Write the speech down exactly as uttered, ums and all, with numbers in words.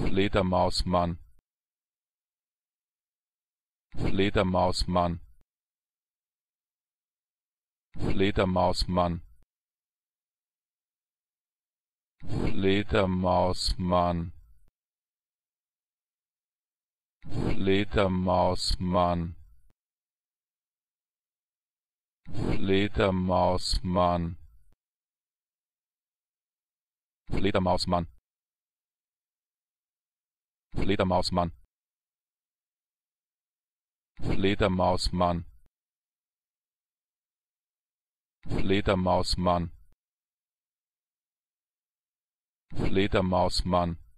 Fledermausmann, Fledermausmann, Fledermausmann, Fledermausmann, Fledermausmann, Fledermausmann, Fledermausmann, Fledermausmann, Fledermausmann, Fledermausmann, Fledermausmann.